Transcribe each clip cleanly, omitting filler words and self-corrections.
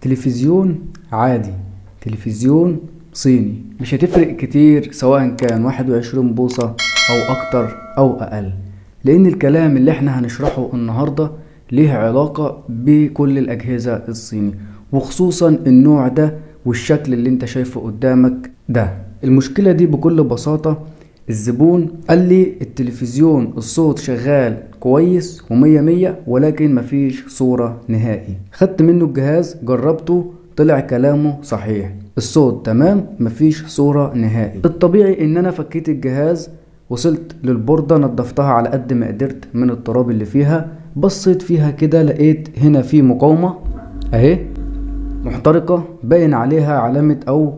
تلفزيون عادي، تلفزيون صيني، مش هتفرق كتير سواء كان 21 بوصة او اكتر او اقل، لان الكلام اللي احنا هنشرحه النهاردة ليه علاقة بكل الاجهزة الصيني، وخصوصا النوع ده والشكل اللي انت شايفه قدامك ده. المشكلة دي بكل بساطة الزبون قال لي التلفزيون الصوت شغال كويس ومية مية ولكن مفيش صورة نهائي. خدت منه الجهاز جربته طلع كلامه صحيح، الصوت تمام مفيش صورة نهائي. الطبيعي ان انا فكيت الجهاز، وصلت للبوردة نظفتها على قد ما قدرت من التراب اللي فيها، بصيت فيها كده لقيت هنا في مقاومة اهي محترقة باين عليها علامة او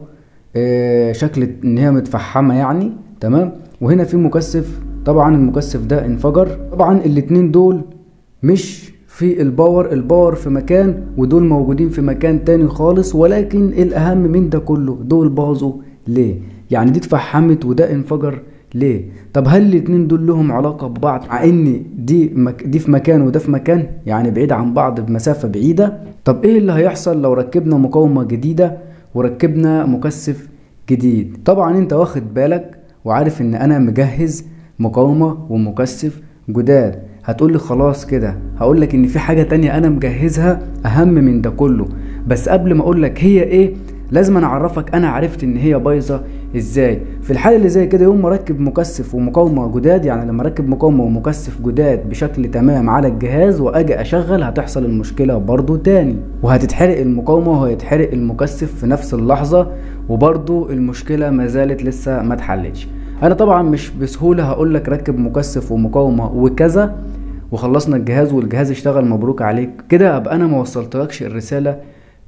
شكل ان هي متفحمة يعني، تمام، وهنا في مكثف، طبعا المكثف ده انفجر. طبعا الاتنين دول مش في الباور، الباور في مكان ودول موجودين في مكان تاني خالص، ولكن الاهم من ده كله دول باظوا ليه؟ يعني دي اتفحمت وده انفجر ليه؟ طب هل الاتنين دول لهم علاقة ببعض مع ان دي في مكان وده في مكان، يعني بعيد عن بعض بمسافة بعيدة؟ طب ايه اللي هيحصل لو ركبنا مقاومة جديدة وركبنا مكثف جديد؟ طبعا انت واخد بالك وعارف ان انا مجهز مقاومة ومكثف جداد. هتقولي خلاص كده، هقولك ان في حاجة تانية انا مجهزها اهم من ده كله، بس قبل ما اقولك هي ايه لازم انا اعرفك انا عرفت ان هي بايظة ازاي. في الحالة اللي زي كده يوم ما اركب مكثف ومقاومة جداد، يعني لما اركب مقاومة ومكثف جداد بشكل تمام على الجهاز واجي اشغل هتحصل المشكلة برضو تاني، وهتتحرق المقاومة وهيتحرق المكثف في نفس اللحظة، وبرضو المشكلة ما زالت لسه ما اتحلتش. انا طبعا مش بسهولة هقولك ركب مكثف ومقاومة وكذا وخلصنا الجهاز والجهاز اشتغل مبروك عليك كده، ابقى انا ما وصلتلكش الرسالة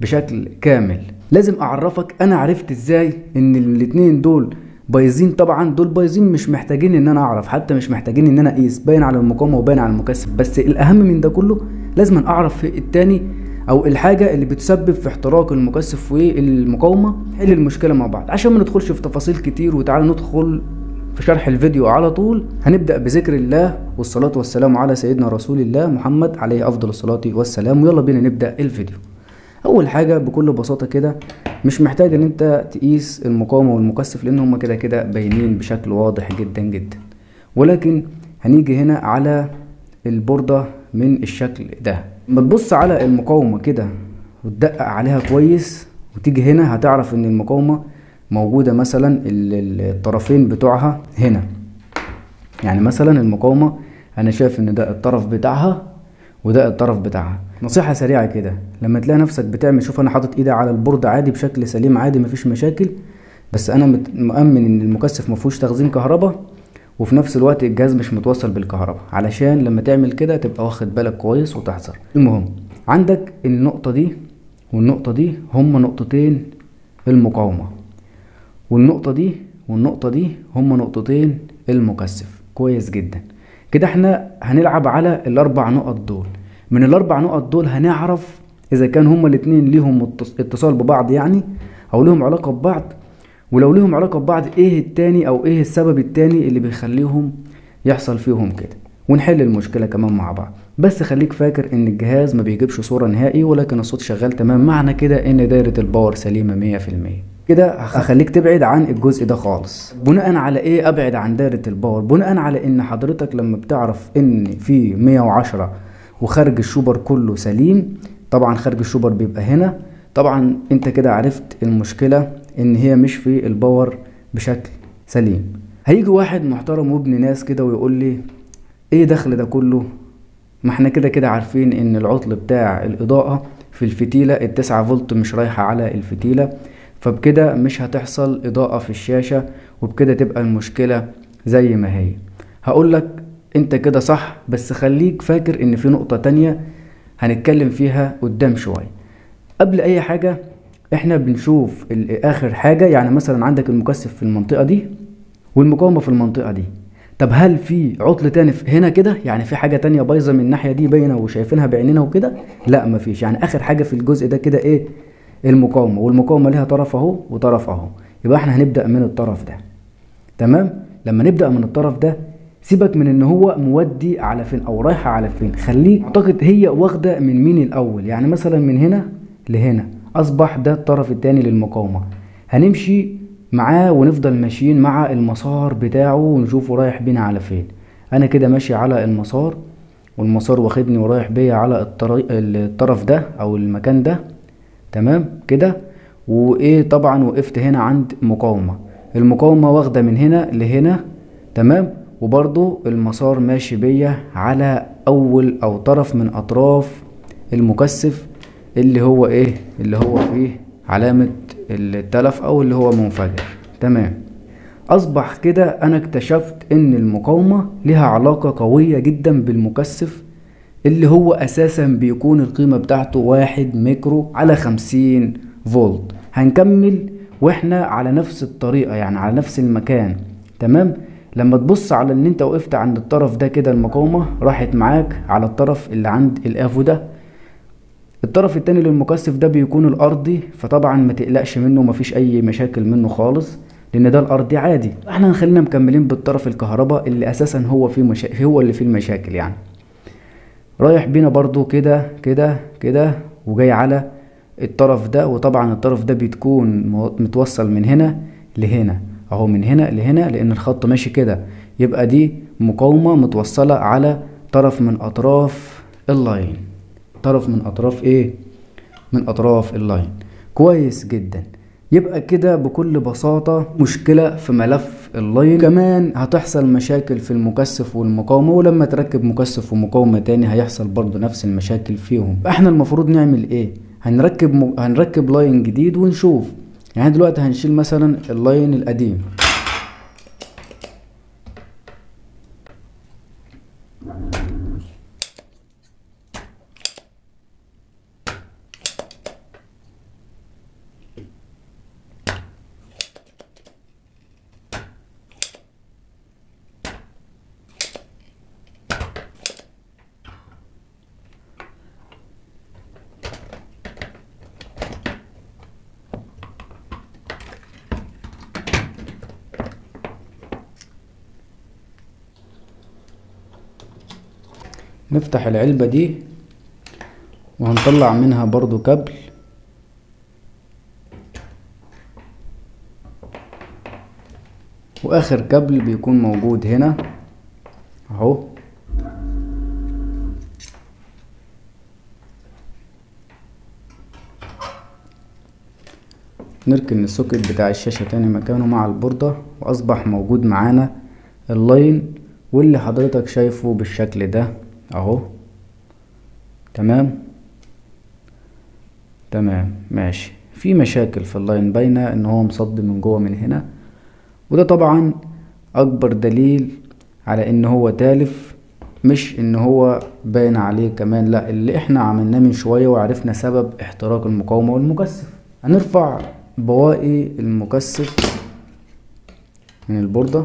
بشكل كامل. لازم اعرفك انا عرفت ازاي ان الاتنين دول بايظين. طبعا دول بايظين مش محتاجين ان انا اعرف، حتى مش محتاجين ان انا اقيس، باين على المقاومة وباين على المكثف، بس الاهم من ده كله لازم اعرف التاني او الحاجة اللي بتسبب في احتراق المكثف والمقاومة. نحل المشكلة مع بعض عشان ما ندخلش في تفاصيل كتير، وتعالى ندخل في شرح الفيديو على طول. هنبدأ بذكر الله والصلاة والسلام على سيدنا رسول الله محمد عليه أفضل الصلاة والسلام، ويلا بينا نبدأ الفيديو. أول حاجة بكل بساطة كده مش محتاج إن أنت تقيس المقاومة والمكثف لأن هما كده كده باينين بشكل واضح جدا جدا، ولكن هنيجي هنا على البوردة من الشكل ده. ما تبص على المقاومة كده وتدقق عليها كويس وتيجي هنا هتعرف إن المقاومة موجودة مثلا الطرفين بتوعها هنا، يعني مثلا المقاومة انا شايف ان ده الطرف بتاعها وده الطرف بتاعها. نصيحة سريعة كده، لما تلاقي نفسك بتعمل، شوف انا حاطط ايدي على البورد عادي بشكل سليم عادي مفيش مشاكل، بس انا مؤمن ان المكثف مفيهوش تخزين كهرباء وفي نفس الوقت الجهاز مش متوصل بالكهرباء، علشان لما تعمل كده تبقى واخد بالك كويس وتحذر. المهم عندك النقطة دي والنقطة دي هما نقطتين المقاومة، والنقطة دي والنقطة دي هما نقطتين المكثف. كويس جدا كده، احنا هنلعب على الاربع نقط دول. من الاربع نقط دول هنعرف اذا كان هما الاتنين ليهم اتصال ببعض يعني او ليهم علاقة ببعض، ولو ليهم علاقة ببعض ايه التاني او ايه السبب التاني اللي بيخليهم يحصل فيهم كده، ونحل المشكلة كمان مع بعض. بس خليك فاكر ان الجهاز ما بيجيبش صورة نهائي ولكن الصوت شغال تمام، معنى كده ان دايرة الباور سليمة 100%. كده هخليك تبعد عن الجزء ده خالص. بناء على ايه ابعد عن دايرة الباور؟ بناء على ان حضرتك لما بتعرف ان في 110 وخارج الشوبر كله سليم، طبعا خارج الشوبر بيبقى هنا، طبعا انت كده عرفت المشكلة ان هي مش في الباور بشكل سليم. هيجي واحد محترم وابن ناس كده ويقول لي ايه دخل ده كله، ما احنا كده كده عارفين ان العطل بتاع الاضاءة في الفتيلة ال9 فولت مش رايحة على الفتيلة، فبكده مش هتحصل اضاءة في الشاشة وبكده تبقى المشكلة زي ما هي. هقولك انت كده صح، بس خليك فاكر ان في نقطة تانية هنتكلم فيها قدام شوية. قبل اي حاجة احنا بنشوف اخر حاجة، يعني مثلا عندك المكثف في المنطقة دي والمقاومة في المنطقة دي، طب هل في عطل تاني هنا كده؟ يعني في حاجة تانية بايظة من الناحية دي باينة وشايفينها بعينينا وكده؟ لا مفيش، يعني اخر حاجة في الجزء ده كده ايه؟ المقاومة، والمقاومة ليها طرف اهو وطرف اهو، يبقى احنا هنبدأ من الطرف ده. تمام؟ لما نبدأ من الطرف ده سيبك من ان هو مودي على فين او رايحة على فين، خليك اعتقد هي واخدة من مين الاول، يعني مثلا من هنا لهنا اصبح ده الطرف الثاني للمقاومه، هنمشي معاه ونفضل ماشيين مع المسار بتاعه ونشوفه رايح بينا على فين. انا كده ماشي على المسار والمسار واخدني ورايح بيا على الطرف ده او المكان ده، تمام كده. وايه طبعا وقفت هنا عند مقاومه، المقاومه واخده من هنا لهنا، تمام. وبرضو المسار ماشي بيا على اول او طرف من اطراف المكثف اللي هو ايه، اللي هو فيه علامه التلف او اللي هو منفجر، تمام. اصبح كده انا اكتشفت ان المقاومه لها علاقه قويه جدا بالمكثف اللي هو اساسا بيكون القيمه بتاعته 1 ميكرو على 50 فولت. هنكمل واحنا على نفس الطريقه يعني على نفس المكان، تمام. لما تبص على ان انت وقفت عند الطرف ده كده المقاومه راحت معاك على الطرف اللي عند الافو ده. الطرف التاني للمكثف ده بيكون الارضي، فطبعا ما تقلقش منه، مفيش اي مشاكل منه خالص لان ده الارضي عادي. احنا هنخلينا مكملين بالطرف الكهرباء اللي اساسا هو فيه هو اللي فيه المشاكل، يعني رايح بينا برضو كده كده كده وجاي على الطرف ده. وطبعا الطرف ده بتكون متوصل من هنا لهنا اهو، من هنا لهنا لان الخط ماشي كده، يبقى دي مقاومة متوصلة على طرف من اطراف اللاين، طرف من اطراف ايه، من اطراف اللاين. كويس جدا. يبقى كده بكل بساطة مشكلة في ملف اللاين، كمان هتحصل مشاكل في المكثف والمقاومة، ولما تركب مكثف ومقاومة تاني هيحصل برضو نفس المشاكل فيهم. احنا المفروض نعمل ايه؟ هنركب لاين جديد ونشوف. يعني دلوقتي هنشيل مثلا اللاين القديم، نفتح العلبة دي وهنطلع منها برضو كابل، واخر كابل بيكون موجود هنا اهو. نركن السوكت بتاع الشاشة تاني مكانه مع البوردة، واصبح موجود معانا اللاين واللي حضرتك شايفه بالشكل ده اهو، تمام ماشي. في مشاكل في اللاين باينه ان هو مصد من جوه من هنا، وده طبعا اكبر دليل على ان هو تالف، مش ان هو باين عليه كمان، لا اللي احنا عملناه من شويه وعرفنا سبب احتراق المقاومه والمكثف. هنرفع بواقي المكثف من البورده،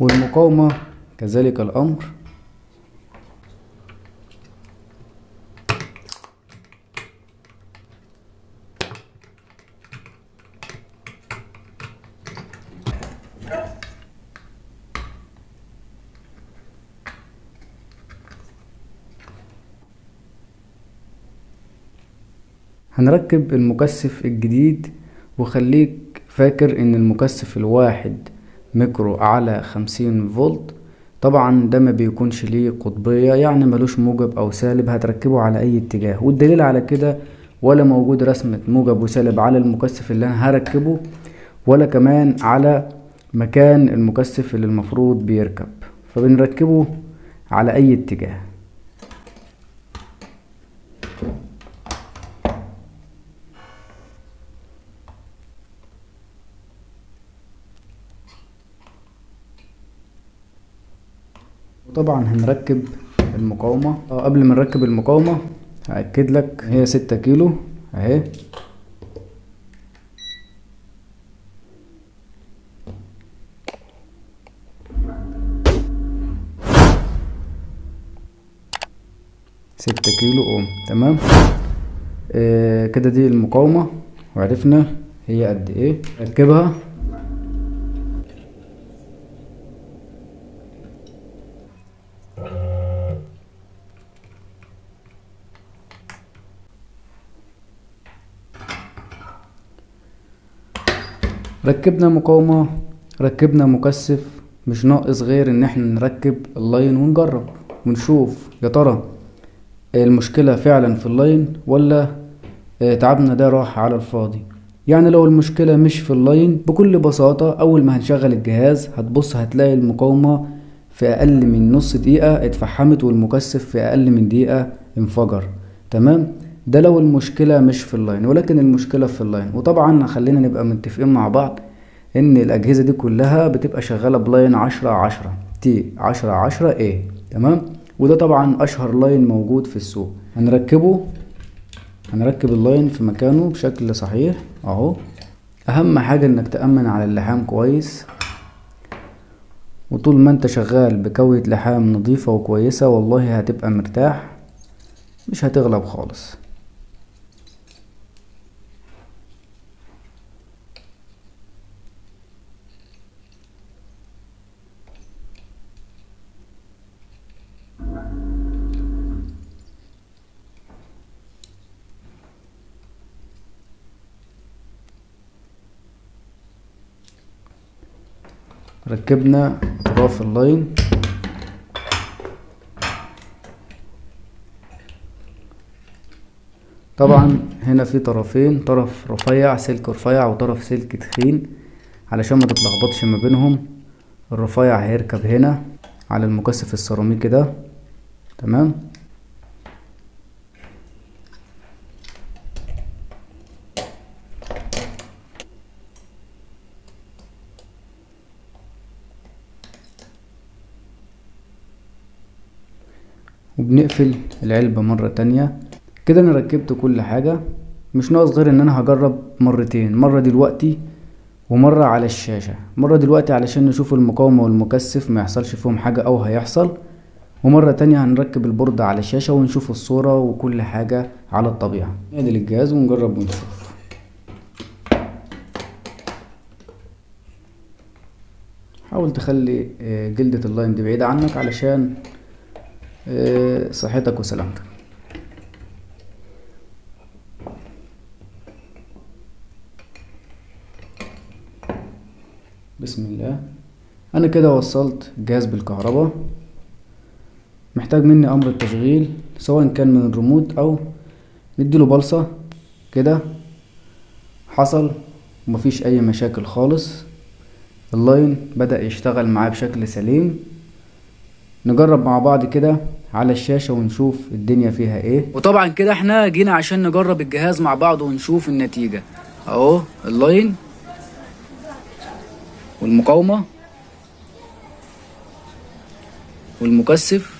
والمقاومة كذلك الأمر. هنركب المكثف الجديد، وخليك فاكر ان المكثف الواحد ميكرو على 50 فولت طبعا ده ما بيكونش ليه قطبية، يعني ملوش موجب او سالب، هتركبه على اي اتجاه. والدليل على كده ولا موجود رسمة موجب وسالب على المكثف اللي انا هركبه، ولا كمان على مكان المكثف اللي المفروض بيركب، فبنركبه على اي اتجاه. طبعا هنركب المقاومة. قبل ما نركب المقاومة هأكد لك هي 6 كيلو اهي، تمام. كده دي المقاومة وعرفنا هي قد ايه. نركبها ركبنا مقاومة، ركبنا مكثف، مش ناقص غير ان احنا نركب اللاين ونجرب ونشوف يا ترى المشكلة فعلا في اللاين ولا تعبنا ده راح على الفاضي. يعني لو المشكلة مش في اللاين بكل بساطة اول ما هنشغل الجهاز هتبص هتلاقي المقاومة في اقل من نص دقيقة اتفحمت والمكثف في اقل من دقيقة انفجر. تمام، ده لو المشكلة مش في اللاين، ولكن المشكلة في اللاين. وطبعا خلينا نبقى متفقين مع بعض ان الاجهزة دي كلها بتبقى شغالة بلاين 10/10 تي 10/10 ايه. تمام، وده طبعا اشهر لاين موجود في السوق. هنركب اللاين في مكانه بشكل صحيح اهو. اهم حاجة انك تأمن على اللحام كويس، وطول ما انت شغال بكوية لحام نظيفة وكويسة والله هتبقى مرتاح، مش هتغلب خالص. ركبنا طراف اللاين، طبعا هنا في طرفين، طرف رفيع سلك رفيع وطرف سلك تخين علشان ما تتلخبطش ما بينهم. الرفيع هيركب هنا على المكثف السيراميكي ده. تمام، وبنقفل العلبة مرة تانية. كده انا ركبت كل حاجة، مش ناقص غير ان انا هجرب مرتين، مرة دلوقتي ومرة على الشاشة. مرة دلوقتي علشان نشوف المقاومة والمكثف ما يحصلش فيهم حاجة او هيحصل، ومرة تانية هنركب البوردة على الشاشة ونشوف الصورة وكل حاجة على الطبيعة. نعدل الجهاز ونجرب ونشوف. حاول تخلي جلدة اللاين دي بعيدة عنك علشان صحتك وسلامتك. بسم الله. انا كده وصلت الجهاز بالكهرباء. محتاج مني امر التشغيل سواء كان من الريموت او نديله بلصة. كده حصل ومفيش اي مشاكل خالص، اللاين بدأ يشتغل معاه بشكل سليم. نجرب مع بعض كده على الشاشة ونشوف الدنيا فيها ايه. وطبعا كده احنا جينا عشان نجرب الجهاز مع بعض ونشوف النتيجة اهو. اللاين والمقاومة والمكثف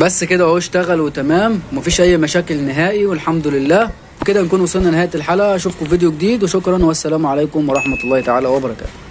بس كده اهو، اشتغل وتمام ومفيش اي مشاكل نهائي والحمد لله. كده نكون وصلنا نهاية الحلقة، اشوفكم في فيديو جديد وشكرا والسلام عليكم ورحمة الله تعالى وبركاته.